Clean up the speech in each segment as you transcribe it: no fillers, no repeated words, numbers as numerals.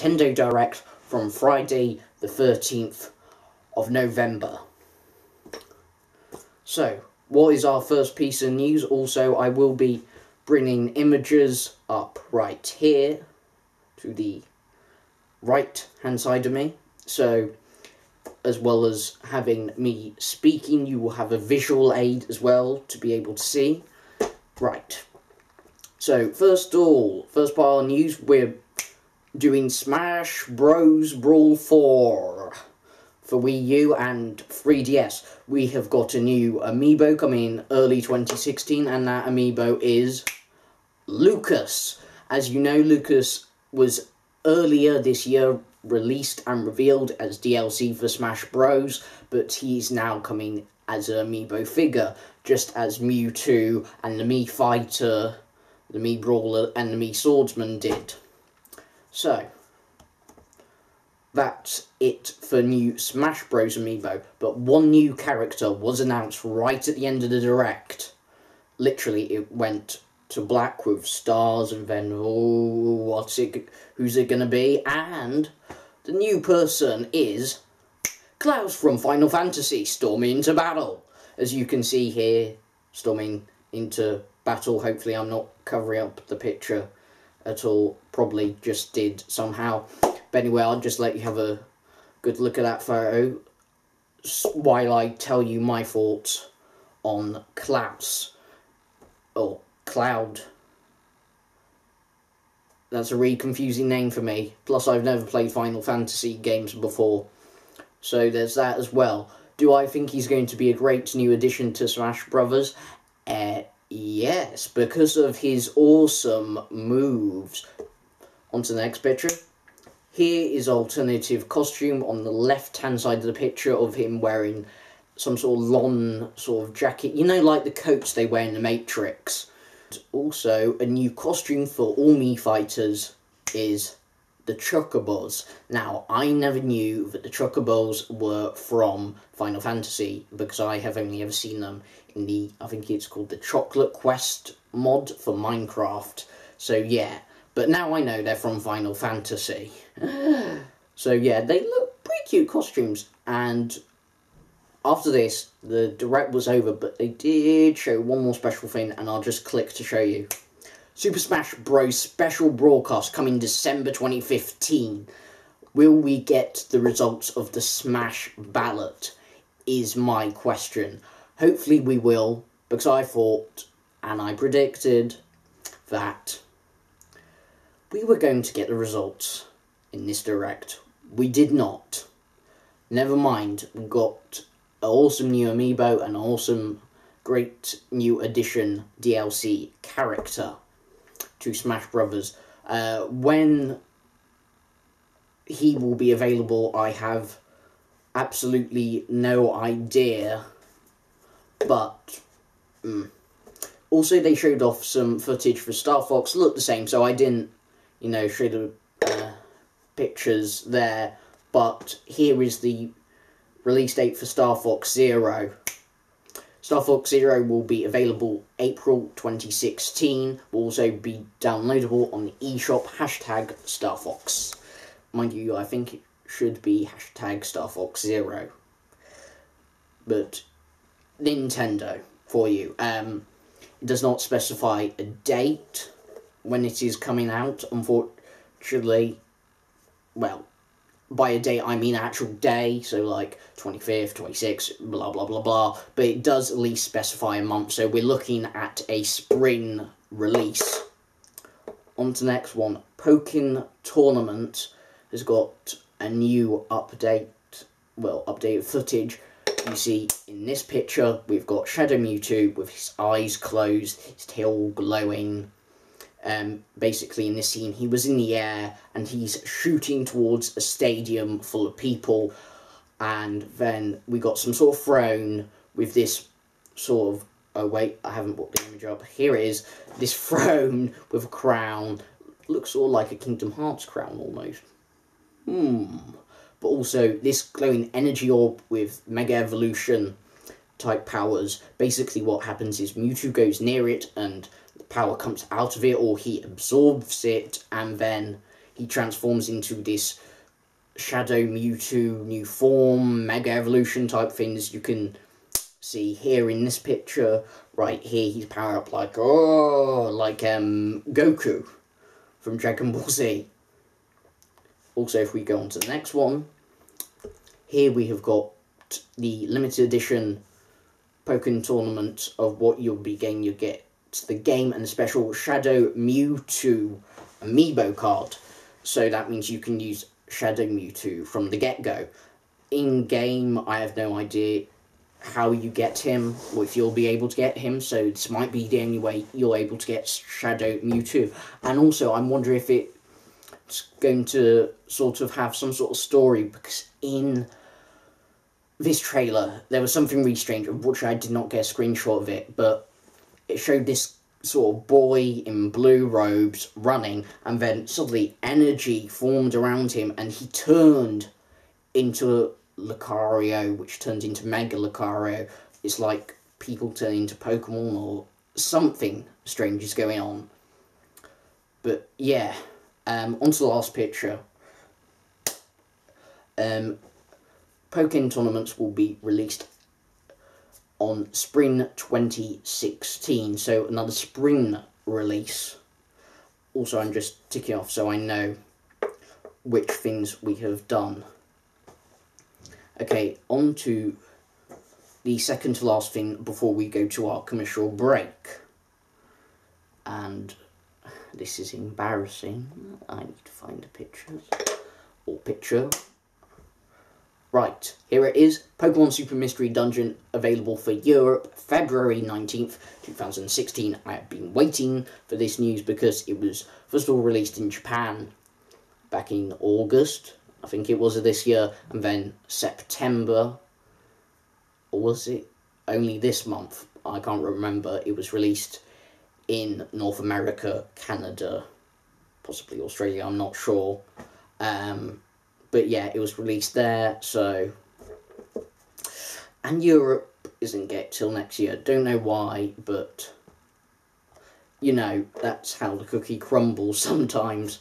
Nintendo Direct from Friday the 13th of November. So, what is our first piece of news? Also, I will be bringing images up right here to the right-hand side of me. So, as well as having me speaking, you will have a visual aid as well to be able to see. Right. So, first part of news, we're doing Smash Bros. Brawl 4 for Wii U and 3DS. We have got a new amiibo coming in early 2016, and that amiibo is Lucas. As you know, Lucas was earlier this year released and revealed as DLC for Smash Bros, but he's now coming as an amiibo figure, just as Mewtwo and the Mii Fighter, the Mii Brawler and the Mii Swordsman did. So, that's it for new Smash Bros amiibo, but one new character was announced right at the end of the Direct. Literally, it went to black with stars and then, oh, who's it gonna be? And the new person is Cloud from Final Fantasy, storming into battle. As you can see here, storming into battle. Hopefully I'm not covering up the picture at all, probably just did somehow, but anyway, I'll just let you have a good look at that photo while I tell you my thoughts on Klaus, or Cloud. That's a really confusing name for me, plus I've never played Final Fantasy games before, so there's that as well. Do I think he's going to be a great new addition to Smash Brothers? Yes, because of his awesome moves. On to the next picture. Here is alternative costume on the left-hand side of the picture of him wearing some sort of long sort of jacket. You know, like the coats they wear in The Matrix. Also, a new costume for all Mii Fighters is the Chocobos. Now, I never knew that the Chocobos were from Final Fantasy, because I have only ever seen them in the, I think it's called the Chocolate Quest mod for Minecraft. So yeah, but now I know they're from Final Fantasy. So yeah, they look pretty cute costumes. And after this, the Direct was over, but they did show one more special thing, and I'll just click to show you. Super Smash Bros. Special Broadcast coming December 2015. Will we get the results of the Smash ballot? Is my question. Hopefully we will, because I thought, and I predicted, that we were going to get the results in this Direct. We did not. Never mind, we got an awesome new amiibo and an awesome, great new addition DLC character to Smash Brothers. When he will be available, I have absolutely no idea. But, also they showed off some footage for Star Fox, looked the same, so I didn't, you know, show the pictures there. But here is the release date for Star Fox Zero. Star Fox Zero will be available April 2016, will also be downloadable on the eShop, hashtag Star Fox. Mind you, I think it should be hashtag Star Fox Zero. But Nintendo for you. It does not specify a date when it is coming out, unfortunately. Well, by a date I mean actual day, so like 25th, 26th, blah blah blah blah, but it does at least specify a month, so we're looking at a spring release. On to the next one. Pokemon Tournament has got a new update, well, updated footage. You see, in this picture, we've got Shadow Mewtwo with his eyes closed, his tail glowing. Basically, in this scene, he was in the air, and he's shooting towards a stadium full of people. And then we got some sort of throne with this sort of... Oh, wait, I haven't brought the image up. Here it is. This throne with a crown. Looks sort of like a Kingdom Hearts crown, almost. But also this glowing energy orb with Mega Evolution type powers. Basically what happens is Mewtwo goes near it and the power comes out of it, or he absorbs it, and then he transforms into this Shadow Mewtwo new form, Mega Evolution type things. You can see here in this picture, right here, he's powered up like, oh, like Goku from Dragon Ball Z. Also, if we go on to the next one, here we have got the limited edition Pokemon Tournament of what you'll be getting. You get the game and the special Shadow Mewtwo Amiibo card. So that means you can use Shadow Mewtwo from the get-go. In-game, I have no idea how you get him, or if you'll be able to get him, so this might be the only way you're able to get Shadow Mewtwo. And also, I'm wondering if it's going to sort of have some sort of story, because in this trailer, there was something really strange, of which I did not get a screenshot of it, but it showed this sort of boy in blue robes running, and then suddenly energy formed around him, and he turned into Lucario, which turns into Mega Lucario. It's like people turn into Pokemon, or something strange is going on. But yeah, on to the last picture. Pokemon tournaments will be released on spring 2016, so another spring release. Also, I'm just ticking off so I know which things we have done. Okay, on to the second to last thing before we go to our commercial break. And this is embarrassing. I need to find a picture. Or picture. Right, here it is. Pokemon Super Mystery Dungeon, available for Europe, February 19th, 2016. I have been waiting for this news because it was first of all released in Japan back in August. I think it was this year, and then September, or was it only this month? I can't remember. It was released in North America, Canada, possibly Australia, I'm not sure. But yeah, it was released there, so... And Europe isn't get till next year. Don't know why, but... You know, that's how the cookie crumbles sometimes.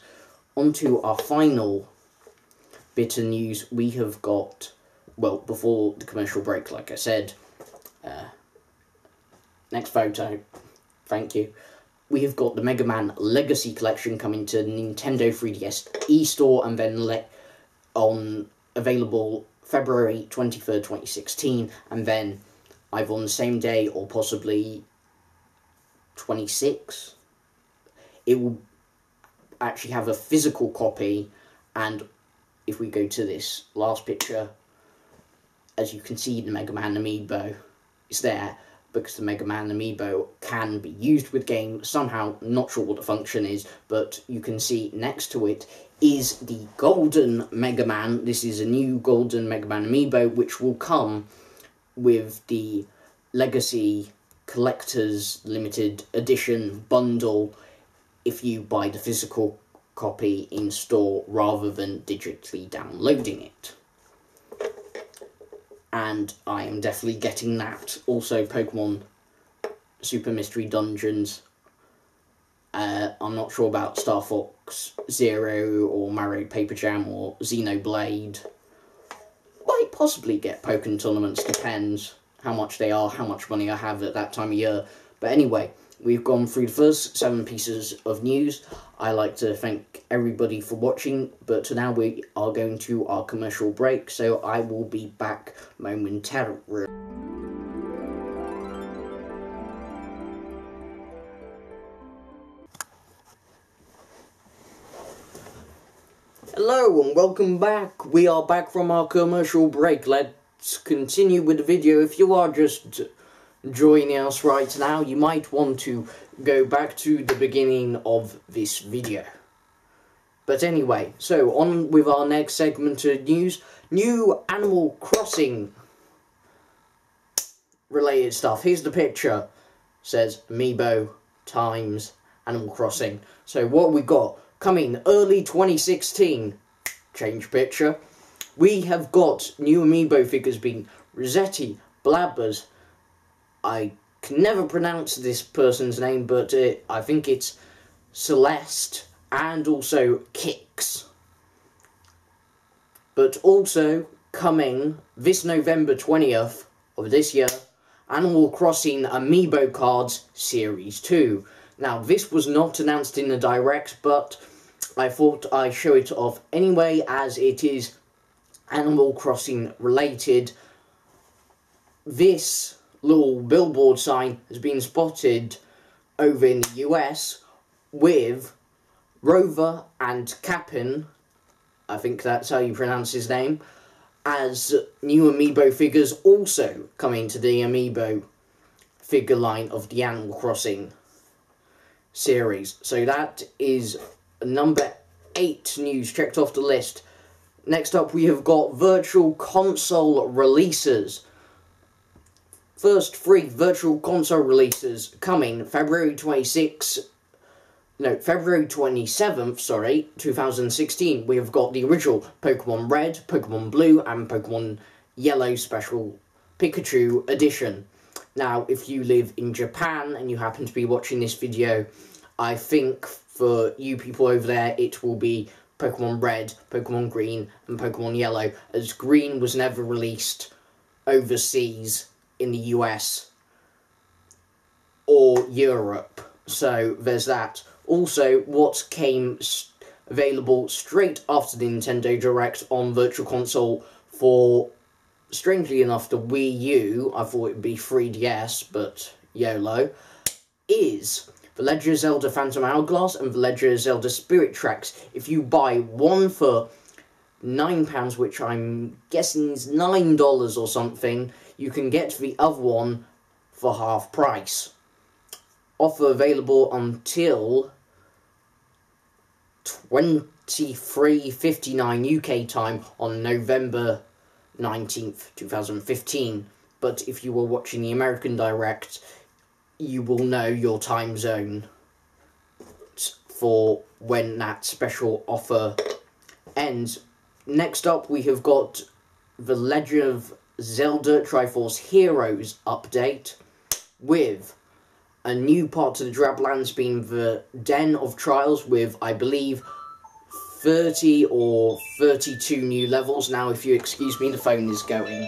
On to our final bit of news. We have got, well, before the commercial break, like I said, next photo, thank you, we have got the Mega Man Legacy Collection coming to Nintendo 3DS eStore, and then available February 23rd, 2016, and then either on the same day or possibly 26, it will actually have a physical copy. And if we go to this last picture, as you can see, the Mega Man Amiibo is there, because the Mega Man Amiibo can be used with game somehow, not sure what the function is, but you can see next to it is the Golden Mega Man. This is a new Golden Mega Man Amiibo, which will come with the Legacy Collector's Limited Edition bundle if you buy the physical copy in store rather than digitally downloading it. And I am definitely getting that. Also, Pokemon Super Mystery Dungeons. I'm not sure about Star Fox Zero or Mario Paper Jam or Xenoblade. Might possibly get Pokemon tournaments, depends how much they are, how much money I have at that time of year. But anyway, we've gone through the first 7 pieces of news. I like to thank everybody for watching, but now we are going to our commercial break, so I will be back momentarily. Hello and welcome back. We are back from our commercial break. Let's continue with the video. If you are just joining us right now, you might want to go back to the beginning of this video. But anyway, so on with our next segment of news. New Animal Crossing related stuff. Here's the picture. It says Amiibo times Animal Crossing. So what we got coming early 2016. Change picture. We have got new Amiibo figures being Rossetti, Blabbers. I can never pronounce this person's name, but I think it's Celeste, and also Kick. 6. But also coming this November 20th of this year, Animal Crossing Amiibo Cards Series 2. Now, this was not announced in the Direct, but I thought I'd show it off anyway, as it is Animal Crossing related. This little billboard sign has been spotted over in the US with Rover and Cap'n, I think that's how you pronounce his name, as new Amiibo figures also coming to the Amiibo figure line of the Animal Crossing series. So that is number 8 news checked off the list. Next up, we have got Virtual Console releases. First 3 Virtual Console releases coming February 27th, 2016, we have got the original Pokemon Red, Pokemon Blue, and Pokemon Yellow Special Pikachu Edition. Now, if you live in Japan and you happen to be watching this video, I think for you people over there, it will be Pokemon Red, Pokemon Green, and Pokemon Yellow, as Green was never released overseas in the US or Europe. So there's that. Also, what came available straight after the Nintendo Direct on Virtual Console for, strangely enough, the Wii U, I thought it would be 3DS, but YOLO, is the Legend of Zelda Phantom Hourglass and the Legend of Zelda Spirit Tracks. If you buy one for £9, which I'm guessing is $9 or something, you can get the other one for half price. Offer available until 23:59 UK time on November 19th, 2015. But if you were watching the American Direct, you will know your time zone for when that special offer ends. Next up, we have got the Legend of Zelda Triforce Heroes update with a new part to the Drablands being the Den of Trials with, I believe, 30 or 32 new levels. Now, if you excuse me, the phone is going.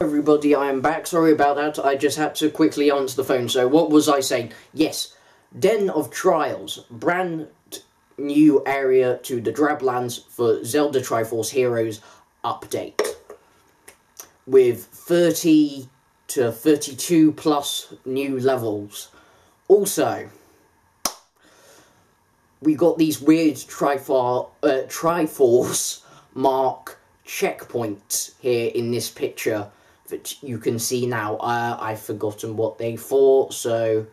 Everybody, I am back. Sorry about that. I just had to quickly answer the phone. So what was I saying? Yes, Den of Trials, brand new area to the Drablands for Zelda Triforce Heroes update with 30 to 32 plus new levels. Also, we got these weird Triforce mark checkpoints here in this picture that you can see now. I've forgotten what they for, so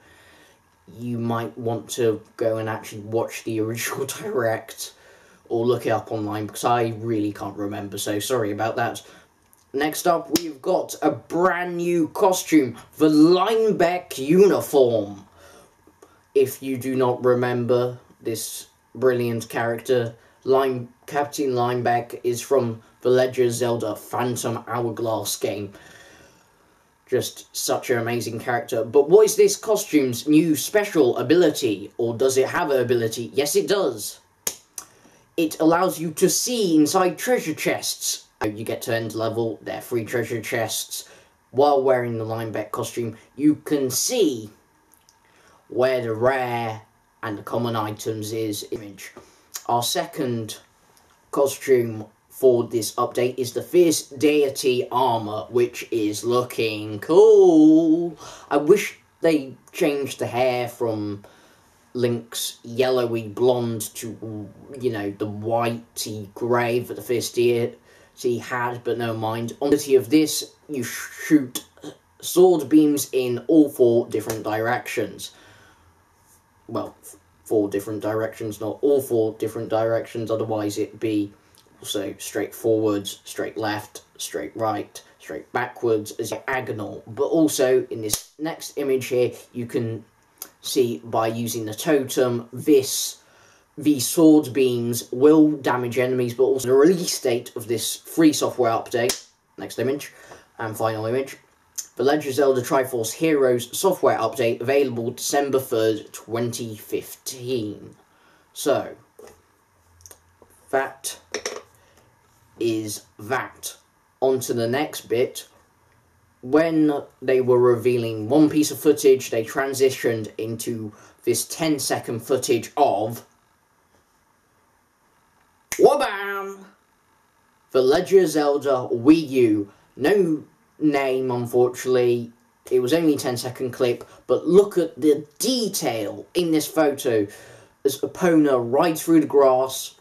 you might want to go and actually watch the original Direct or look it up online, because I really can't remember, so sorry about that. Next up, we've got a brand new costume, the Linebeck uniform. If you do not remember this brilliant character, Captain Linebeck is from the Legend of Zelda Phantom Hourglass game. Just such an amazing character. But what is this costume's new special ability? Or does it have an ability? Yes, it does. It allows you to see inside treasure chests. You get to end level, there are 3 treasure chests. While wearing the Linebeck costume, you can see where the rare and the common items is. Our second costume for this update is the Fierce Deity armor, which is looking cool. I wish they changed the hair from Link's yellowy blonde to, you know, the whitey grey that the Fierce Deity had, but no mind. On the of this, you shoot sword beams in all 4 different directions. Well, 4 different directions, not all 4 different directions, otherwise it'd be also straight forwards, straight left, straight right, straight backwards, as a diagonal. But also, in this next image here, you can see by using the totem, these sword beams will damage enemies, but also the release date of this free software update. Next image, and final image. The Legend of Zelda Triforce Heroes software update available December 3rd, 2015. So, That is that. On to the next bit. When they were revealing one piece of footage, they transitioned into this 10-second footage of... Wabam! The Legend of Zelda Wii U. No name, unfortunately. It was only a 10-second clip, but look at the detail in this photo. As Epona rides through the grass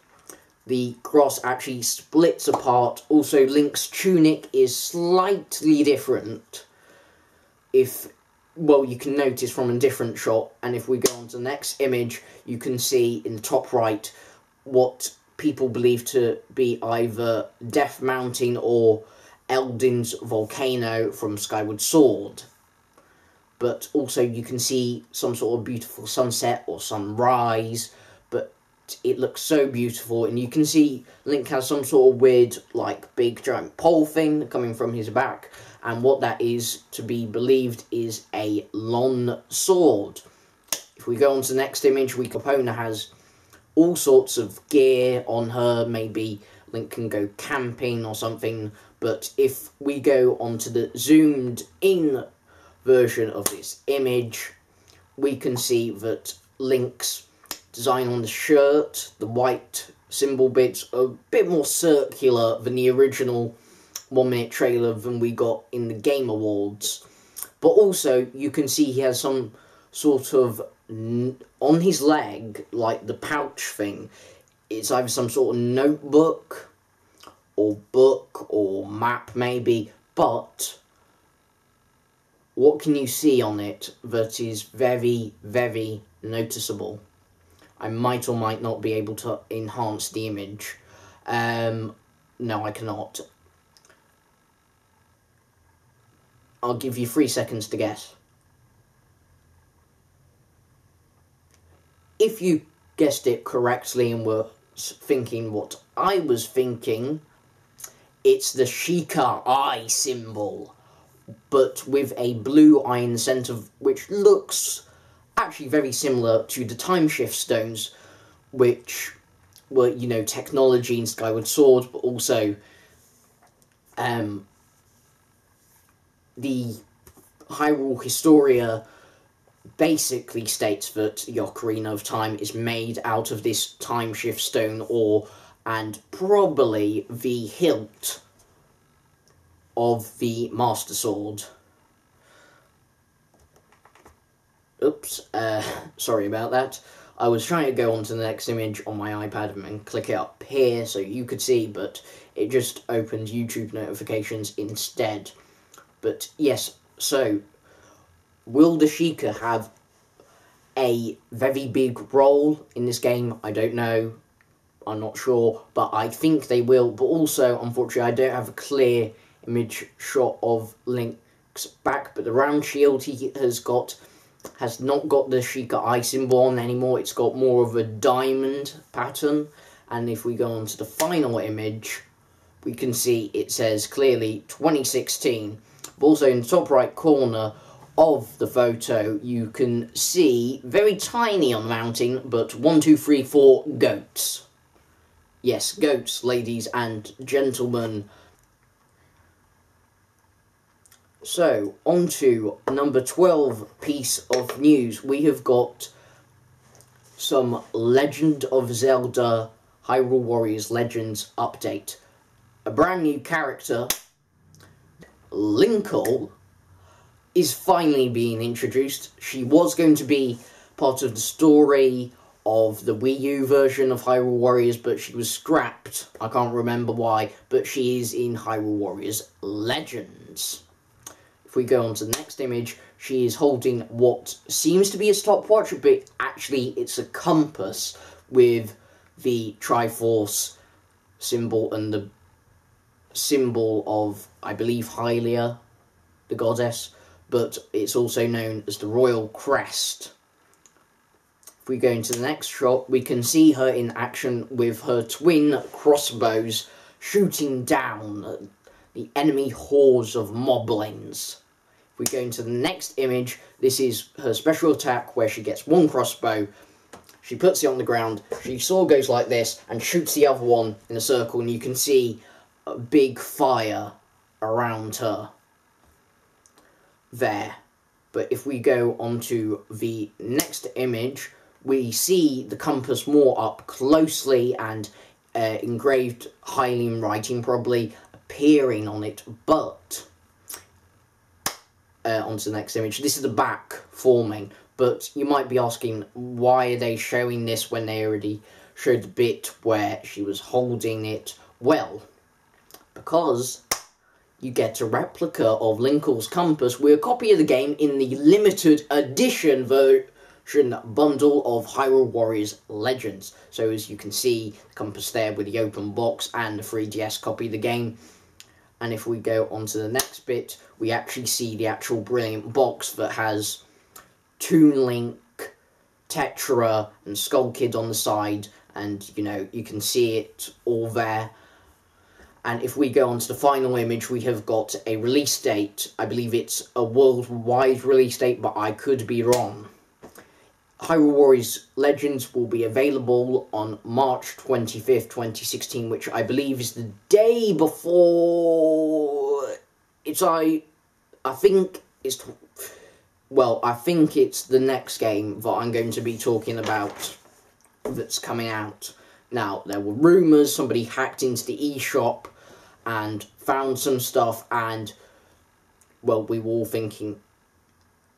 actually splits apart. Also, Link's tunic is slightly different. Well, you can notice from a different shot, and if we go on to the next image, you can see in the top right what people believe to be either Death Mountain or Eldin's volcano from Skyward Sword. But also you can see some sort of beautiful sunset or sunrise, but it looks so beautiful. And you can see Link has some sort of weird, like, big giant pole thing coming from his back, and what that is to be believed is a long sword. If we go on to the next image, Epona has all sorts of gear on her. Maybe Link can go camping or something. But if we go onto the zoomed in version of this image, we can see that Link's design on the shirt, the white symbol bits, are a bit more circular than the original 1-minute trailer than we got in the Game Awards. But also you can see he has some sort of, on his leg, like the pouch thing, it's either some sort of notebook or book or map maybe, but what can you see on it that is very, very noticeable? I might or might not be able to enhance the image. No, I cannot. I'll give you 3 seconds to guess. If you guessed it correctly and were thinking what I was thinking, it's the Sheikah eye symbol, but with a blue eye in the centre, which looks actually very similar to the time shift stones, which were, you know, technology in Skyward Sword, but also the Hyrule Historia basically states that the Ocarina of Time is made out of this time shift stone ore, and probably the hilt of the Master Sword. Oops, sorry about that. I was trying to go on to the next image on my iPad and click it up here so you could see, but it just opened YouTube notifications instead. But yes, so will the Sheikah have a very big role in this game? I don't know. I'm not sure, but I think they will. But also, unfortunately, I don't have a clear image shot of Link's back, but the round shield he has got has not got the Sheikah eye symbol on anymore. It's got more of a diamond pattern. And if we go on to the final image, we can see it says clearly 2016. But also in the top right corner of the photo, you can see very tiny on the mountain, but 1, 2, 3, 4 goats. Yes, goats, ladies and gentlemen. So, on to number 12 piece of news. We have got some Legend of Zelda Hyrule Warriors Legends update. A brand new character, Linkle, is finally being introduced. She was going to be part of the story of the Wii U version of Hyrule Warriors, but she was scrapped. I can't remember why, but she is in Hyrule Warriors Legends. If we go on to the next image, she is holding what seems to be a stopwatch, but actually it's a compass with the Triforce symbol and the symbol of, I believe, Hylia, the goddess, but it's also known as the Royal Crest. If we go into the next shot, we can see her in action with her twin crossbows shooting down the enemy hordes of moblins. If we go into the next image, this is her special attack where she gets one crossbow she puts it on the ground, she sword goes like this, and shoots the other one in a circle, and you can see a big fire around her. There. But if we go onto the next image, we see the compass more up closely and engraved Hylian writing probably appearing on it, but onto the next image. This is the back forming, but you might be asking, why are they showing this when they already showed the bit where she was holding it? Well, because you get a replica of Linkle's compass with a copy of the game in the limited edition version bundle of Hyrule Warriors Legends. So as you can see, the compass there with the open box and the 3DS copy of the game. And if we go on to the next bit, we actually see the actual brilliant box that has Toon Link, Tetra and Skull Kid on the side. And, you know, you can see it all there. And if we go on to the final image, we have got a release date. I believe it's a worldwide release date, but I could be wrong. Hyrule Warriors Legends will be available on March 25th, 2016, which I believe is the day before... I think it's the next game that I'm going to be talking about that's coming out. Now, there were rumours, somebody hacked into the eShop and found some stuff, and, well, we were all thinking,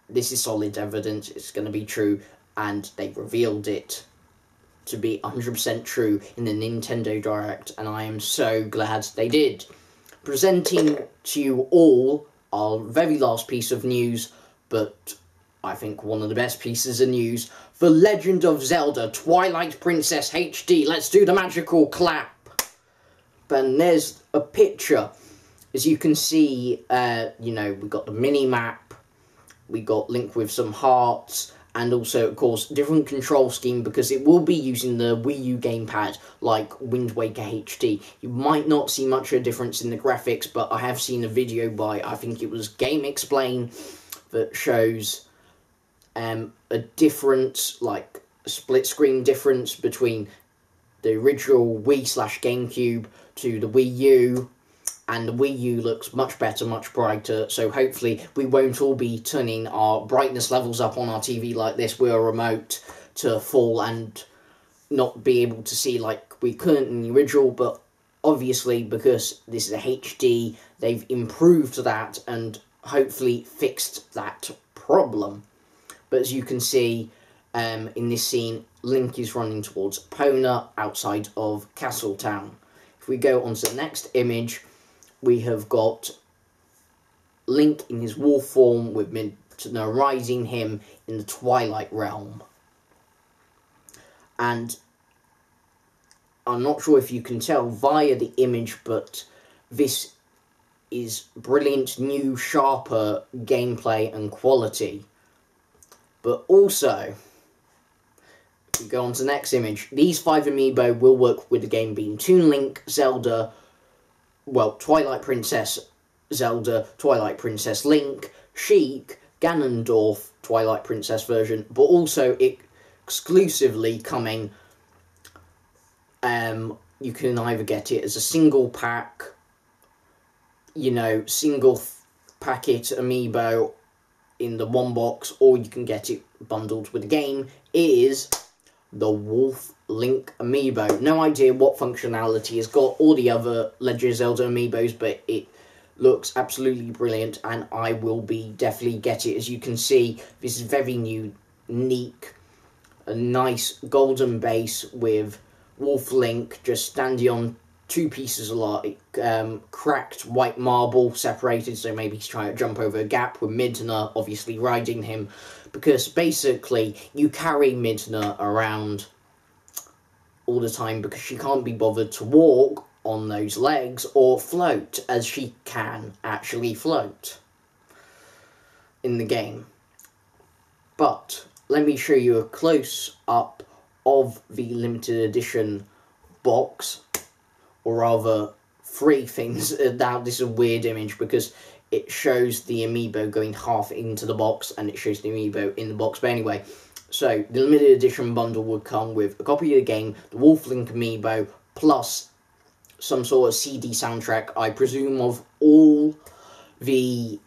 this is solid evidence, it's going to be true, and they revealed it to be 100% true in the Nintendo Direct, and I am so glad they did. Presenting to you all our very last piece of news, but I think one of the best pieces of news, The Legend of Zelda Twilight Princess HD. Let's do the magical clap. And there's a picture. As you can see, you know, we've got the mini-map, we got Link with some hearts, and also, of course, different control scheme because it will be using the Wii U gamepad like Wind Waker HD. You might not see much of a difference in the graphics, but I have seen a video by, I think it was Game Explain, that shows a difference, like a split screen difference between the original Wii/GameCube to the Wii U, and the Wii U looks much better, much brighter, so hopefully we won't all be turning our brightness levels up on our TV like this with a remote to full and not be able to see like we couldn't in the original, but obviously because this is a HD, they've improved that and hopefully fixed that problem. But as you can see, in this scene, Link is running towards Epona outside of Castletown. If we go on to the next image, we have got Link in his wolf form with Midna riding him in the Twilight Realm. And I'm not sure if you can tell via the image, but this is brilliant, new, sharper gameplay and quality. But also, if we go on to the next image, these 5 amiibo will work with the game being Toon Link, Zelda, well, Twilight Princess Zelda, Twilight Princess Link, Sheikah, Ganondorf, Twilight Princess version, but also exclusively coming, you can either get it as a single pack, you know, single packet amiibo, in the one box, or you can get it bundled with the game, is the Wolf Link amiibo. No idea what functionality it's got, all the other Legend of Zelda amiibos, but it looks absolutely brilliant, and I will be definitely get it. As you can see, this is very unique, a nice golden base with Wolf Link just standing on two pieces of like cracked white marble separated, so maybe he's trying to jump over a gap with Midna obviously riding him, because basically you carry Midna around all the time because she can't be bothered to walk on those legs or float, as she can actually float in the game. But let me show you a close up of the limited edition box, or rather 3 things. Now this is a weird image because it shows the amiibo going half into the box and it shows the amiibo in the box, but anyway, So, the limited edition bundle would come with a copy of the game, the Wolf Link amiibo, plus some sort of CD soundtrack, I presume, of all the,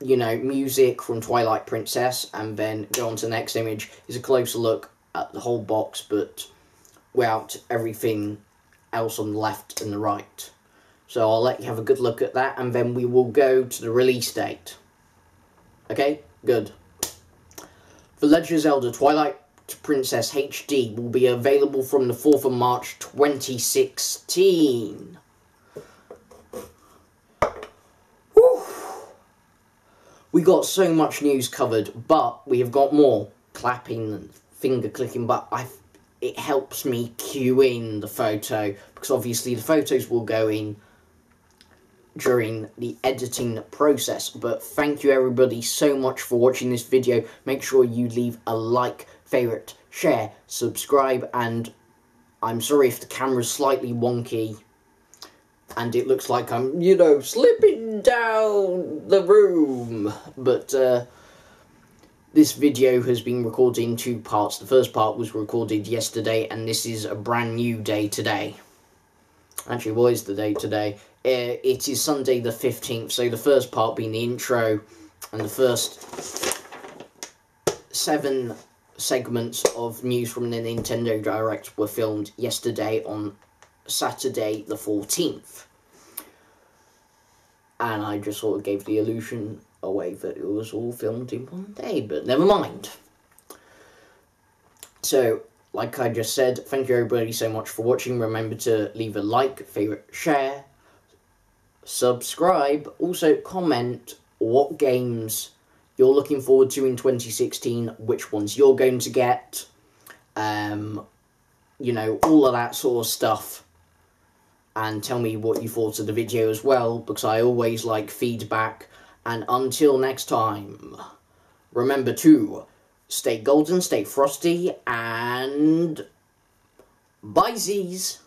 you know, music from Twilight Princess. And then go on to the next image is a closer look at the whole box, but without everything else on the left and the right. So I'll let you have a good look at that, and then we will go to the release date. Okay, good. The Legend of Zelda Twilight Princess HD will be available from the 4th of March 2016. Whew. We got so much news covered, but we have got more clapping and finger clicking, but it helps me cue in the photo, because obviously the photos will go in during the editing process. But thank you everybody so much for watching this video. Make sure you leave a like, favorite, share, subscribe, and I'm sorry if the camera's slightly wonky and it looks like I'm, you know, slipping down the room, but this video has been recorded in two parts. The first part was recorded yesterday, and this is a brand new day today. Actually, what is the day today? It is Sunday the 15th, so the first part being the intro, and the first 7 segments of news from the Nintendo Direct were filmed yesterday on Saturday the 14th. And I just sort of gave the illusion away that it was all filmed in one day, but never mind. So, like I just said, thank you everybody so much for watching. Remember to leave a like, favourite, share, subscribe, also comment what games you're looking forward to in 2016, which ones you're going to get, you know, all of that sort of stuff, and tell me what you thought of the video as well, because I always like feedback. And until next time, remember to stay golden, stay frosty, and bye-zies.